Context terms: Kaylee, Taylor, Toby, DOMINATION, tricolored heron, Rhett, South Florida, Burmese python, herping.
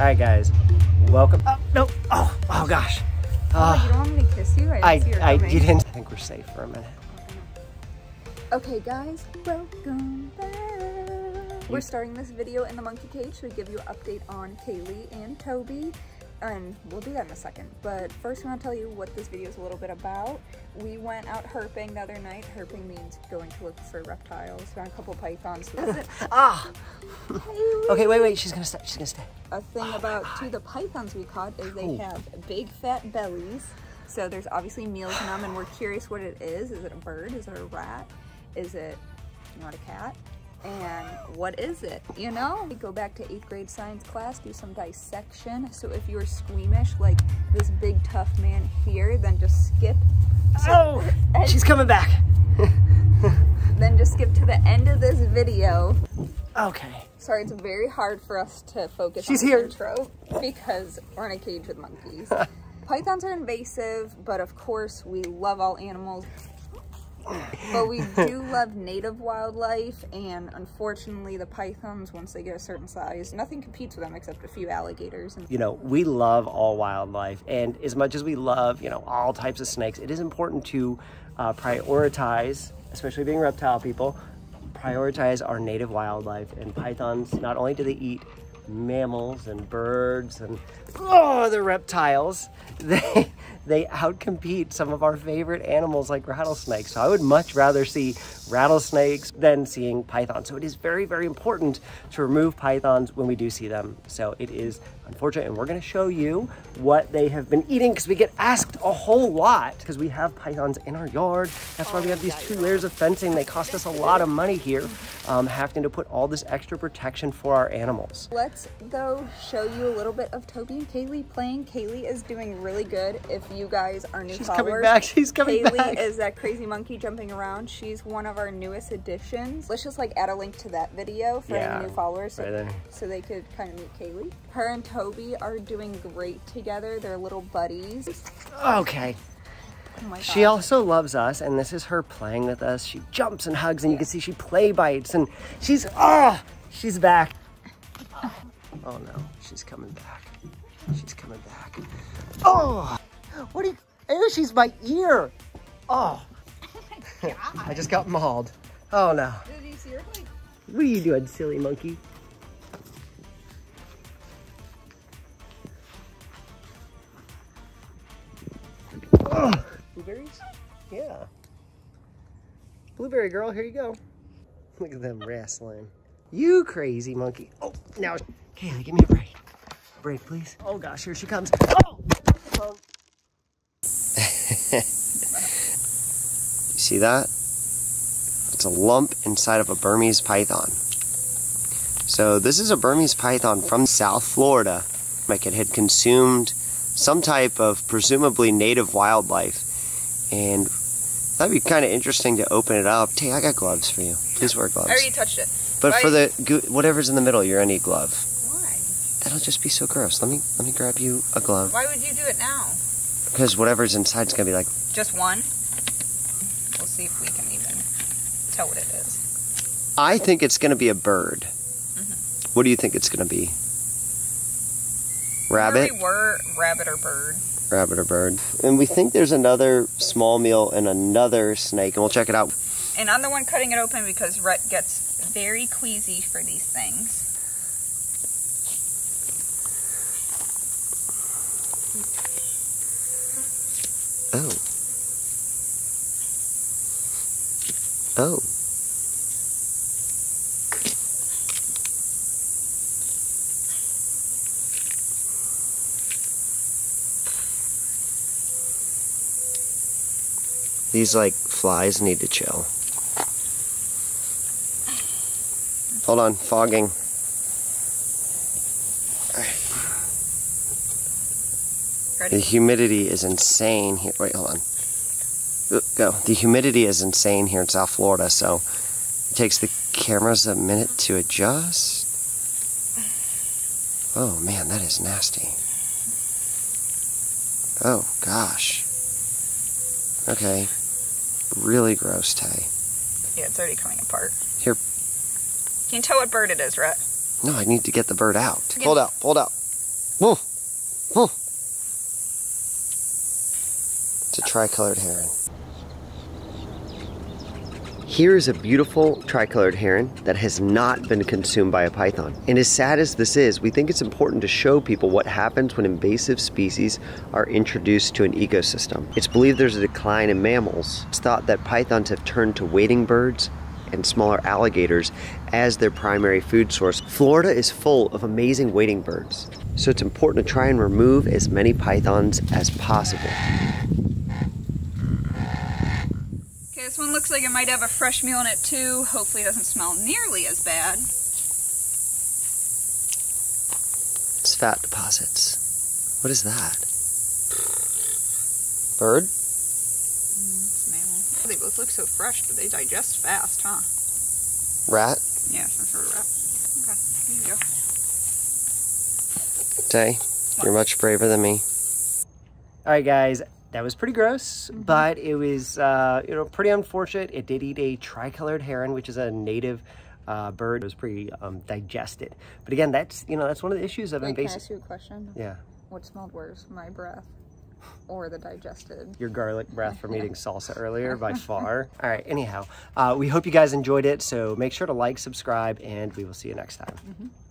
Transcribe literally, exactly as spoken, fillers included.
Alright guys, welcome. Oh, no, oh, oh gosh. Uh, oh, you don't want me to kiss you? I didn't I, I didn't. I think we're safe for a minute. Okay guys, welcome back. We're starting this video in the monkey cage so we give you an update on Kaylee and Toby. And we'll do that in a second, but first I want to tell you what this video is a little bit about. We went out herping the other night. Herping means going to look for reptiles. Found a couple pythons. Ah! Okay, wait, wait. She's gonna stay. She's gonna stay. A thing oh about two the pythons we caught is they have big fat bellies. So there's obviously meals in them, and we're curious what it is. Is it a bird? Is it a rat? Is it not a cat? And what is it, you know? We go back to eighth grade science class, do some dissection. So if you're squeamish like this big tough man here, then just skip. So oh, she's coming back. Then just skip to the end of this video. Okay. Sorry, it's very hard for us to focus she's on the here. intro because we're in a cage with monkeys. Pythons are invasive, but of course we love all animals. But we do love native wildlife, and unfortunately the pythons, once they get a certain size, nothing competes with them except a few alligators. And you know, we love all wildlife, and as much as we love, you know, all types of snakes, it is important to uh, prioritize, especially being reptile people, prioritize our native wildlife. And pythons, not only do they eat mammals and birds and oh, the reptiles, they they outcompete some of our favorite animals like rattlesnakes. So I would much rather see rattlesnakes than seeing pythons. So it is very, very important to remove pythons when we do see them. So it is unfortunate, and we're gonna show you what they have been eating because we get asked a whole lot because we have pythons in our yard. That's why we have these two layers of fencing. They cost us a lot of money here, um, having to put all this extra protection for our animals. Let's though show you a little bit of Toby and Kaylee playing. Kaylee is doing really good. If you guys are new she's followers, coming back. She's coming Kaylee back. Is that crazy monkey jumping around. She's one of our newest additions. Let's just like add a link to that video for yeah, any new followers right so, so they could kind of meet Kaylee. Her and Toby are doing great together. They're little buddies. Okay. Oh my God. She also loves us, and this is her playing with us. She jumps and hugs, and yeah. you can see she play bites, and she's ah, oh, she's back. Oh no, she's coming back. She's coming back. Oh, what are you? Oh, she's my ear. Oh, oh my God. I just got mauled. Oh no. Did you see her? Like... What are you doing, silly monkey? Oh. Blueberries? Yeah. Blueberry girl, here you go. Look at them wrestling. You crazy monkey. Oh, now. Kaylee, give me a break. Break, please. Oh gosh, here she comes. Oh! Oh. You see that? It's a lump inside of a Burmese python. So this is a Burmese python from South Florida. Like, it had consumed some type of presumably native wildlife, and that'd be kind of interesting to open it up. Hey, I got gloves for you. Please wear gloves. I already touched it. But Why? for the whatever's in the middle, you're gonna need a glove. Why? That'll just be so gross. Let me let me grab you a glove. Why would you do it now? Because whatever's inside's gonna be like. Just one. We'll see if we can even tell what it is. I think it's gonna be a bird. Mm-hmm. What do you think it's gonna be? Rabbit? We were rabbit or bird. Rabbit or bird. And we think there's another small meal and another snake, and we'll check it out. And I'm the one cutting it open because Rhett gets very queasy for these things. Oh. Oh. These, like, flies need to chill. Hold on, fogging. All right. Ready? The humidity is insane here. Wait, hold on. Go. The humidity is insane here in South Florida, so it takes the cameras a minute to adjust. Oh, man, that is nasty. Oh, gosh. Okay. Really gross, Tay. Yeah, it's already coming apart. Here. Can you tell what bird it is, Rhett? No, I need to get the bird out. Hold out, hold out. Woof, woof. It's a tricolored heron. Here is a beautiful tricolored heron that has not been consumed by a python. And as sad as this is, we think it's important to show people what happens when invasive species are introduced to an ecosystem. It's believed there's a decline in mammals. It's thought that pythons have turned to wading birds and smaller alligators as their primary food source. Florida is full of amazing wading birds, so it's important to try and remove as many pythons as possible. This one looks like it might have a fresh meal in it too. Hopefully it doesn't smell nearly as bad. It's fat deposits. What is that? Bird? Mm, it's a mammal. They both look so fresh, but they digest fast, huh? Rat? Yeah, some sort of rat. Okay, here you go. Tay, you're much braver than me. Alright guys. That was pretty gross, mm-hmm. but it was uh, you know, pretty unfortunate. It did eat a tricolored heron, which is a native uh, bird. It was pretty um, digested. But again, that's you know that's one of the issues of invasive. Can I ask you a question? Yeah. What smelled worse, my breath or the digested? Your garlic breath from eating salsa earlier, by far. All right. Anyhow, uh, we hope you guys enjoyed it. So make sure to like, subscribe, and we will see you next time. Mm-hmm.